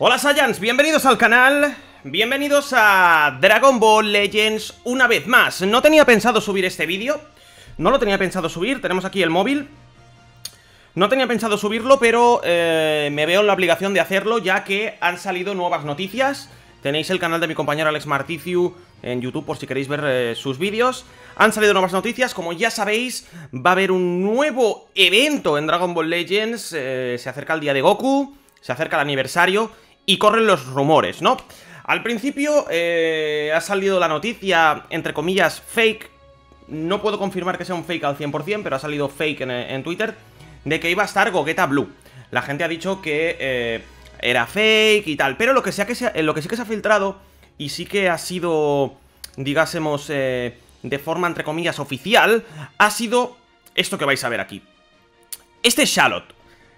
Hola Saiyans, bienvenidos al canal, bienvenidos a Dragon Ball Legends una vez más. No tenía pensado subir este vídeo, no lo tenía pensado subir, tenemos aquí el móvil. No tenía pensado subirlo, pero me veo en la obligación de hacerlo, ya que han salido nuevas noticias. Tenéis el canal de mi compañero Alex Marticio en YouTube por si queréis ver sus vídeos. Han salido nuevas noticias, como ya sabéis, va a haber un nuevo evento en Dragon Ball Legends. Se acerca el día de Goku, se acerca el aniversario y corren los rumores, ¿no? Al principio ha salido la noticia, entre comillas, fake. No puedo confirmar que sea un fake al 100%, pero ha salido fake en Twitter, de que iba a estar Gogeta Blue. La gente ha dicho que... era fake y tal, pero lo que sí que se ha filtrado y sí que ha sido, digásemos, de forma, entre comillas, oficial, ha sido esto que vais a ver aquí. Este es Shallot.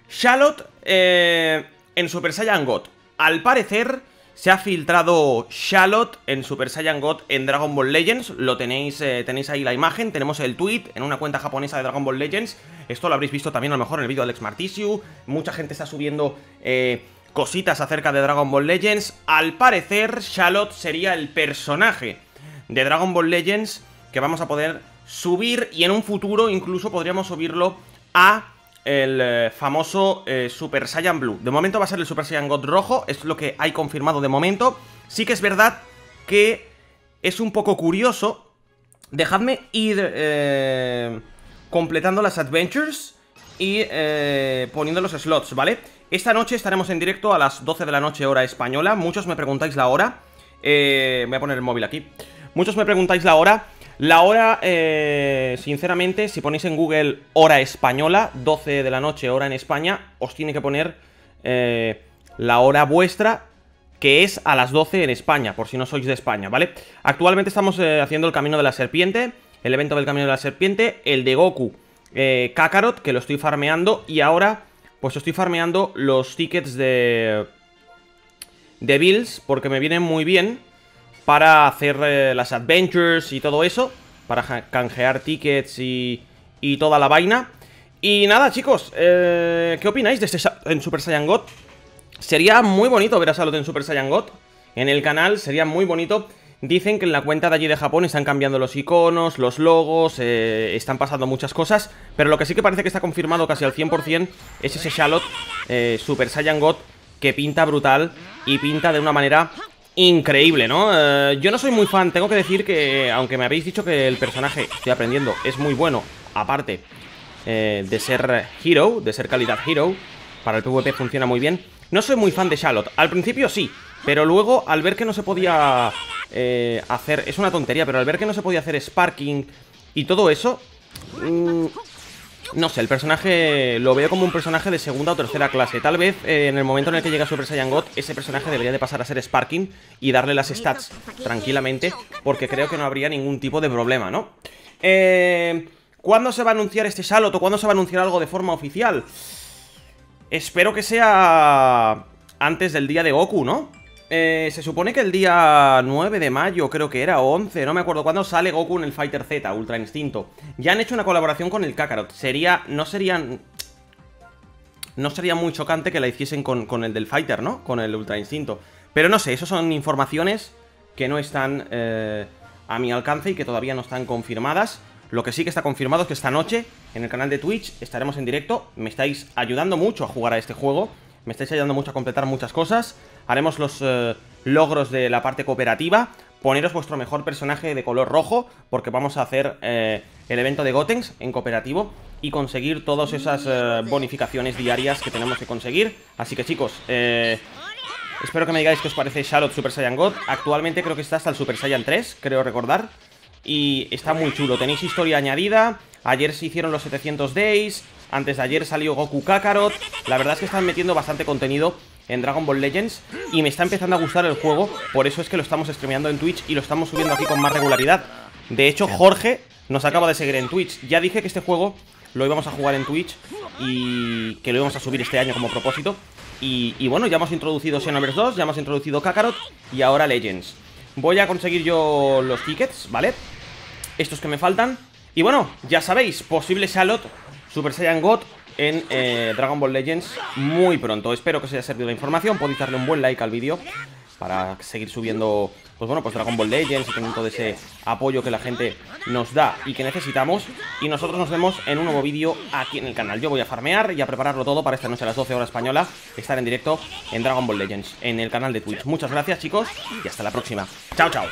Shallot en Super Saiyan God. Al parecer se ha filtrado Shallot en Super Saiyan God en Dragon Ball Legends. Lo tenéis, tenéis ahí la imagen, tenemos el tweet en una cuenta japonesa de Dragon Ball Legends. Esto lo habréis visto también a lo mejor en el vídeo de Alex Marticio. Mucha gente está subiendo... cositas acerca de Dragon Ball Legends. Al parecer, Shallot sería el personaje de Dragon Ball Legends que vamos a poder subir, y en un futuro incluso podríamos subirlo a el famoso Super Saiyan Blue. De momento va a ser el Super Saiyan God rojo, es lo que hay confirmado de momento. Sí que es verdad que es un poco curioso. Dejadme ir completando las adventures y poniendo los slots, ¿vale? Esta noche estaremos en directo a las 12 de la noche hora española. Muchos me preguntáis la hora. Voy a poner el móvil aquí. Muchos me preguntáis la hora. La hora, sinceramente, si ponéis en Google hora española, 12 de la noche hora en España, os tiene que poner la hora vuestra, que es a las 12 en España, por si no sois de España, ¿vale? Actualmente estamos haciendo el Camino de la Serpiente, el evento del Camino de la Serpiente, el de Goku, Kakarot, que lo estoy farmeando, y ahora... pues estoy farmeando los tickets de Bills, porque me vienen muy bien para hacer las adventures y todo eso, para canjear tickets y toda la vaina. Y nada, chicos, ¿qué opináis de este en Super Saiyan God? Sería muy bonito ver a Shallot en Super Saiyan God en el canal, sería muy bonito. Dicen que en la cuenta de allí de Japón están cambiando los iconos, los logos, están pasando muchas cosas. Pero lo que sí que parece que está confirmado casi al 100% es ese Shallot Super Saiyan God, que pinta brutal y pinta de una manera increíble, ¿no? Yo no soy muy fan, tengo que decir que, aunque me habéis dicho que el personaje, estoy aprendiendo, es muy bueno, aparte de ser hero, de ser calidad hero, para el PvP funciona muy bien. No soy muy fan de Shallot, al principio sí, pero luego al ver que no se podía... hacer, es una tontería, pero al ver que no se podía hacer sparking y todo eso, no sé, el personaje lo veo como un personaje de segunda o tercera clase. Tal vez en el momento en el que llega Super Saiyan God, ese personaje debería de pasar a ser sparking y darle las stats tranquilamente, porque creo que no habría ningún tipo de problema, ¿no? ¿Cuándo se va a anunciar este Shallot, o cuándo se va a anunciar algo de forma oficial? Espero que sea antes del día de Goku, ¿no? Se supone que el día 9 de mayo, creo que era, o 11, no me acuerdo cuándo, sale Goku en el Fighter Z, Ultra Instinto. Ya han hecho una colaboración con el Kakarot. No sería muy chocante que la hiciesen con el del Fighter, ¿no? Con el Ultra Instinto. Pero no sé, eso son informaciones que no están a mi alcance y que todavía no están confirmadas. Lo que sí que está confirmado es que esta noche, en el canal de Twitch, estaremos en directo. Me estáis ayudando mucho a jugar a este juego. Me estáis ayudando mucho a completar muchas cosas. Haremos los logros de la parte cooperativa. Poneros vuestro mejor personaje de color rojo, porque vamos a hacer el evento de Gotenks en cooperativo y conseguir todas esas bonificaciones diarias que tenemos que conseguir. Así que, chicos, espero que me digáis qué os parece Shallot Super Saiyan God. Actualmente creo que está hasta el Super Saiyan 3, creo recordar. Y está muy chulo, tenéis historia añadida. Ayer se hicieron los 700 days. Antes de ayer salió Goku Kakarot. La verdad es que están metiendo bastante contenido en Dragon Ball Legends y me está empezando a gustar el juego. Por eso es que lo estamos streameando en Twitch y lo estamos subiendo aquí con más regularidad. De hecho, Jorge nos acaba de seguir en Twitch. Ya dije que este juego lo íbamos a jugar en Twitch y que lo íbamos a subir este año como propósito. Y bueno, ya hemos introducido Xenoverse 2, ya hemos introducido Kakarot y ahora Legends. Voy a conseguir yo los tickets, ¿vale? Estos que me faltan. Y bueno, ya sabéis, posible Shallot Super Saiyan God en Dragon Ball Legends muy pronto. Espero que os haya servido la información. Podéis darle un buen like al vídeo para seguir subiendo, pues bueno, pues Dragon Ball Legends y todo ese apoyo que la gente nos da y que necesitamos. Y nosotros nos vemos en un nuevo vídeo aquí en el canal. Yo voy a farmear y a prepararlo todo para esta noche a las 12 horas española estar en directo en Dragon Ball Legends en el canal de Twitch. Muchas gracias, chicos, y hasta la próxima. Chao, chao.